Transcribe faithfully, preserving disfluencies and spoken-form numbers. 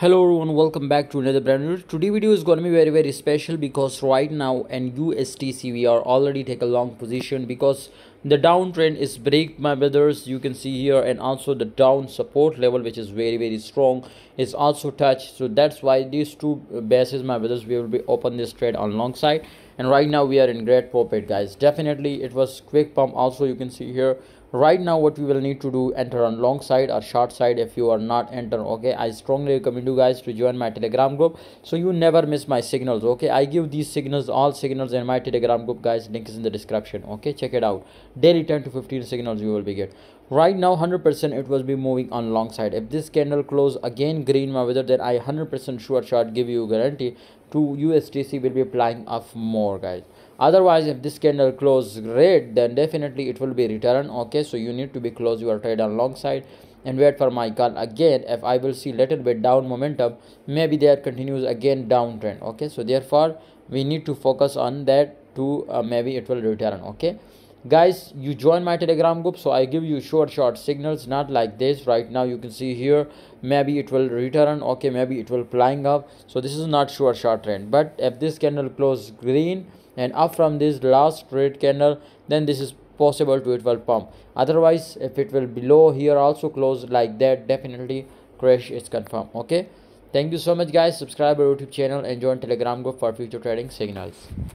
Hello everyone, welcome back to another brand new. Today video is going to be very very special because right now in U S T C we are already take a long position because the downtrend is break, my brothers. You can see here, and also the down support level which is very very strong is also touched. So that's why these two bases, my brothers, we will be open this trade on long side. And right now we are in great profit, guys. Definitely it was quick pump. Also you can see here right now what we will need to do, enter on long side or short side if you are not enter. Okay, I strongly recommend you guys to join my Telegram group so you never miss my signals. Okay, I give these signals, all signals in my Telegram group, guys. Link is in the description. Okay, check it out. Daily ten to fifteen signals you will be get. Right now one hundred percent it was be moving on long side. If this candle close again green, my weather, then I one hundred percent sure shot give you guarantee to U S T C will be applying off more, guys. Otherwise if this candle close red, then definitely it will be return. Okay, so you need to be close your trade on long side and wait for my call again. If I will see little bit down momentum, maybe there continues again downtrend. Okay, so therefore we need to focus on that to uh, maybe it will return. Okay guys, you join my Telegram group so I give you short short signals, not like this. Right now you can see here, maybe it will return. Okay, maybe it will flying up. So this is not short short trend, but if this candle close green and up from this last red candle, then this is possible to it will pump. Otherwise if it will below here also close like that, definitely crash is confirmed. Okay, thank you so much guys. Subscribe our YouTube channel and join Telegram group for future trading signals.